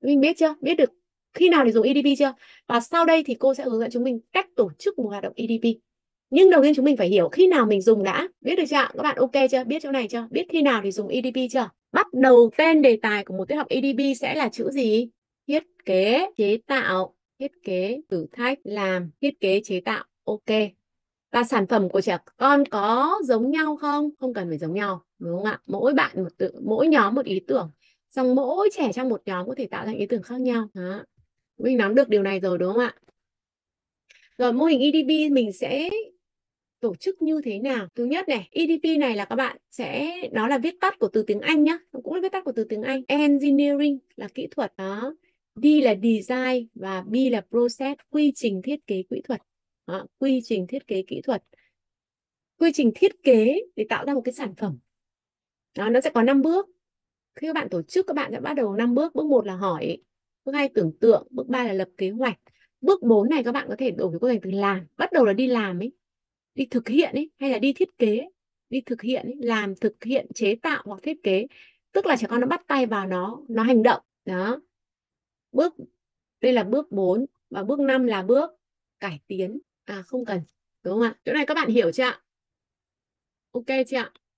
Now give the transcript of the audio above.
mình biết chưa? Biết được khi nào để dùng EDP chưa? Và sau đây thì cô sẽ hướng dẫn chúng mình cách tổ chức một hoạt động EDP. Nhưng đầu tiên chúng mình phải hiểu khi nào mình dùng đã. Biết được chưa? Các bạn ok chưa? Biết chỗ này chưa? Biết khi nào thì dùng EDP chưa? Bắt đầu tên đề tài của một tiết học EDP sẽ là chữ gì? Thiết kế, chế tạo, thiết kế, thử thách, làm, thiết kế, chế tạo. Ok. Và sản phẩm của trẻ con có giống nhau không? Không cần phải giống nhau, đúng không ạ? Mỗi bạn một tự, mỗi nhóm một ý tưởng. Xong mỗi trẻ trong một nhóm có thể tạo ra ý tưởng khác nhau. Đó. Mình nắm được điều này rồi đúng không ạ? Rồi mô hình EDP mình sẽ tổ chức như thế nào? Thứ nhất này, EDP này là các bạn sẽ, nó là viết tắt của từ tiếng Anh nhá, cũng là viết tắt của từ tiếng Anh. Engineering là kỹ thuật đó, D là design và B là process, quy trình thiết kế kỹ thuật. Đó, quy trình thiết kế kỹ thuật, quy trình thiết kế để tạo ra một cái sản phẩm. Đó, nó sẽ có 5 bước. Khi các bạn tổ chức các bạn sẽ bắt đầu 5 bước. Bước 1 là hỏi, bước 2 tưởng tượng, bước 3 là lập kế hoạch. Bước 4 này các bạn có thể đổi với từ làm, bắt đầu là đi làm ấy, đi thực hiện ấy, hay là đi thiết kế, đi thực hiện ấy, làm, thực hiện, chế tạo hoặc thiết kế. Tức là trẻ con nó bắt tay vào nó hành động. Đó. Bước đây là bước 4 và bước 5 là bước cải tiến. À không cần, đúng không ạ? Chỗ này các bạn hiểu chưa ạ? Ok chưa ạ?